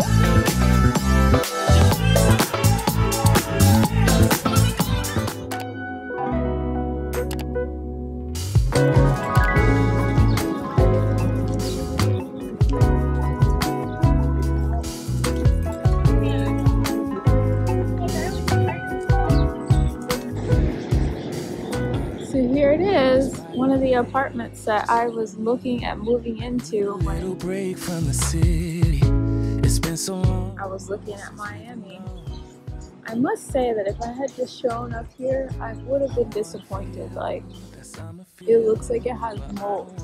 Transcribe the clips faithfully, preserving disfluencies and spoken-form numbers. So here it is, one of the apartments that I was looking at moving into when break from the city. It's been so long. I was looking at Miami. I must say that if I had just shown up here, I would have been disappointed. Like, it looks like it has mold.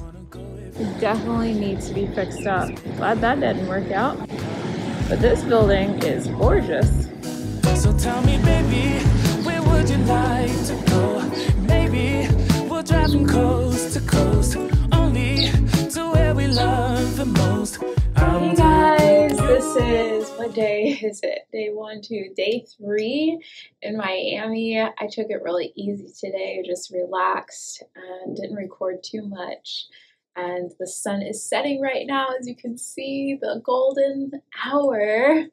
It definitely needs to be fixed up. Glad that didn't work out. But this building is gorgeous. So tell me, baby, where would you like to go? Maybe we'll drive from coast to coast, only to where we love the most. Hey guys, this is, what day is it? Day one, two, day three in Miami. I took it really easy today, just relaxed and didn't record too much. And the sun is setting right now, as you can see, the golden hour.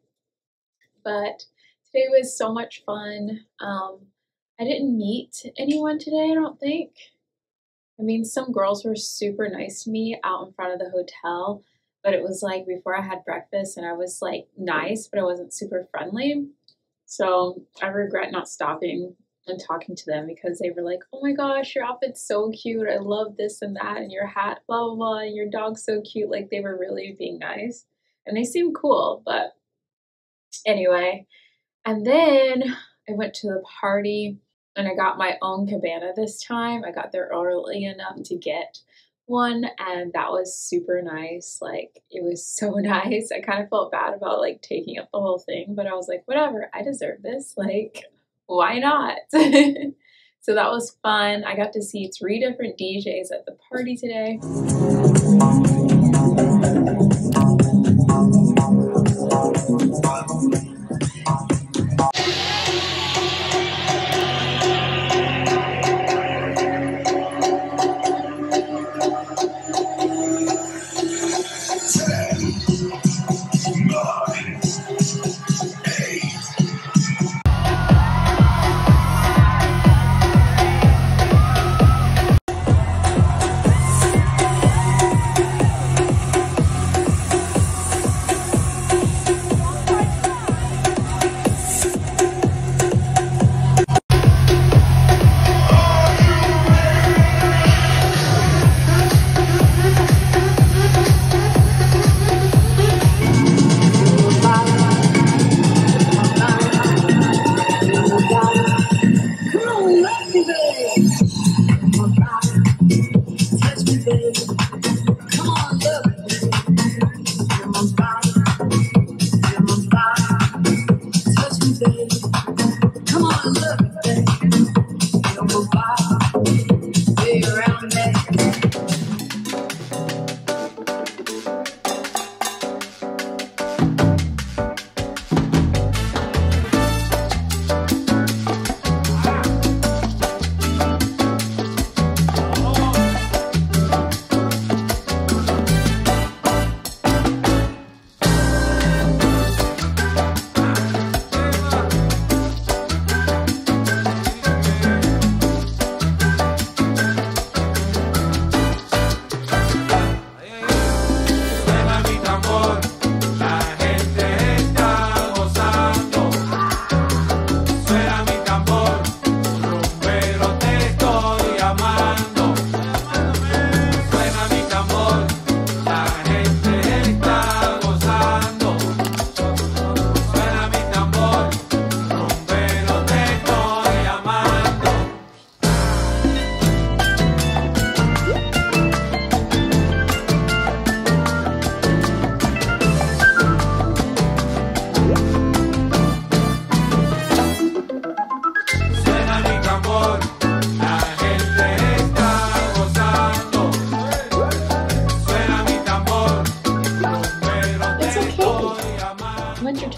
But today was so much fun. Um, I didn't meet anyone today, I don't think. I mean, some girls were super nice to me out in front of the hotel, but it was like before I had breakfast and I was like nice, but I wasn't super friendly. So I regret not stopping and talking to them because they were like, oh my gosh, your outfit's so cute. I love this and that, and your hat, blah, blah, blah, and your dog's so cute. Like, they were really being nice and they seemed cool, but anyway. And then I went to the party. And I got my own cabana this time. I got there early enough to get one, and that was super nice. Like, it was so nice. I kind of felt bad about like taking up the whole thing, but I was like, whatever, I deserve this. Like, why not? So that was fun. I got to see three different D Js at the party today.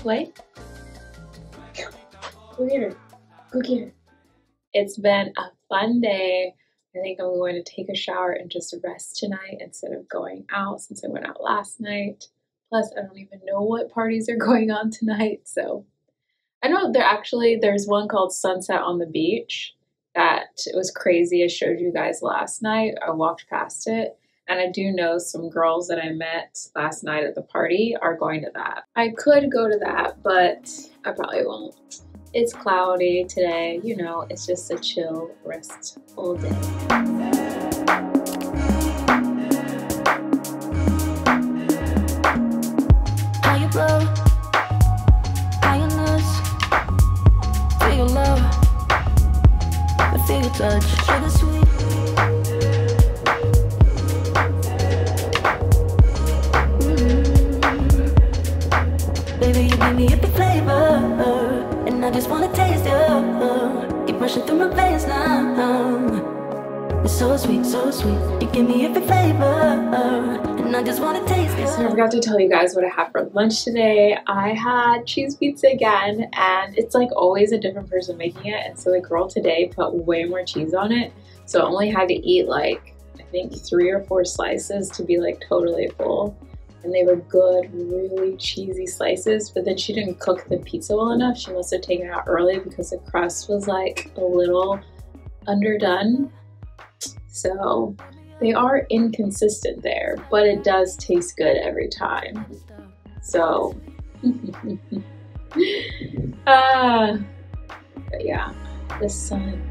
Play. Go get her. Go get her. It's been a fun day. I think I'm going to take a shower and just rest tonight instead of going out, since I went out last night. Plus, I don't even know what parties are going on tonight. So I know there actually, there's one called Sunset on the Beach that it was crazy. I showed you guys last night. I walked past it. And I do know some girls that I met last night at the party are going to that. I could go to that, but I probably won't. It's cloudy today. You know, it's just a chill, restful day. Touch sugar sweet. Mm-hmm. Baby, you give me hippie flavor, and I just wanna taste you. Keep rushing through my veins now. It's so sweet, so sweet. You give me hippie flavor, and I just wanna taste you. So I forgot to tell you guys what I had for lunch today. I had cheese pizza again, and it's like always a different person making it, and so the girl today put way more cheese on it, so I only had to eat like, I think three or four slices to be like totally full, and they were good, really cheesy slices, but then she didn't cook the pizza well enough. She must have taken it out early because the crust was like a little underdone, so they are inconsistent there, but it does taste good every time. So, uh, but yeah, the sun.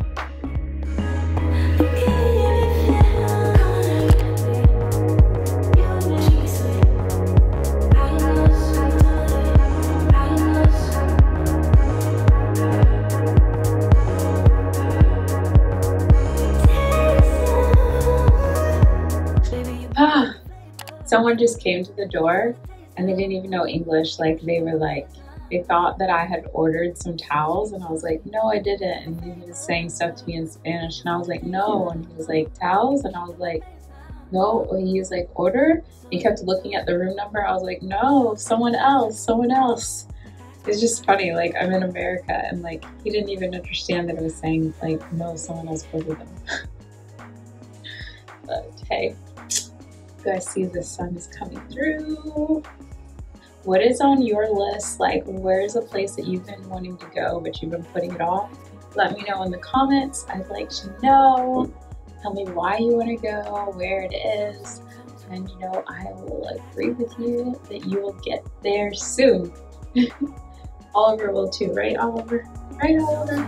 Someone just came to the door and they didn't even know English. Like they were like, they thought that I had ordered some towels and I was like, no, I didn't. And he was saying stuff to me in Spanish and I was like, no. And he was like, towels? And I was like, no. And he was like, order? He kept looking at the room number. I was like, no, someone else, someone else. It's just funny. Like I'm in America and like, he didn't even understand that I was saying like, no, someone else ordered them. But hey. You guys see the sun is coming through. What is on your list? Like, where's a place that you've been wanting to go but you've been putting it off? Let me know in the comments. I'd like to know. Tell me why you want to go, where it is, and you know I will agree with you that you will get there soon. Oliver will too, right Oliver? Right Oliver?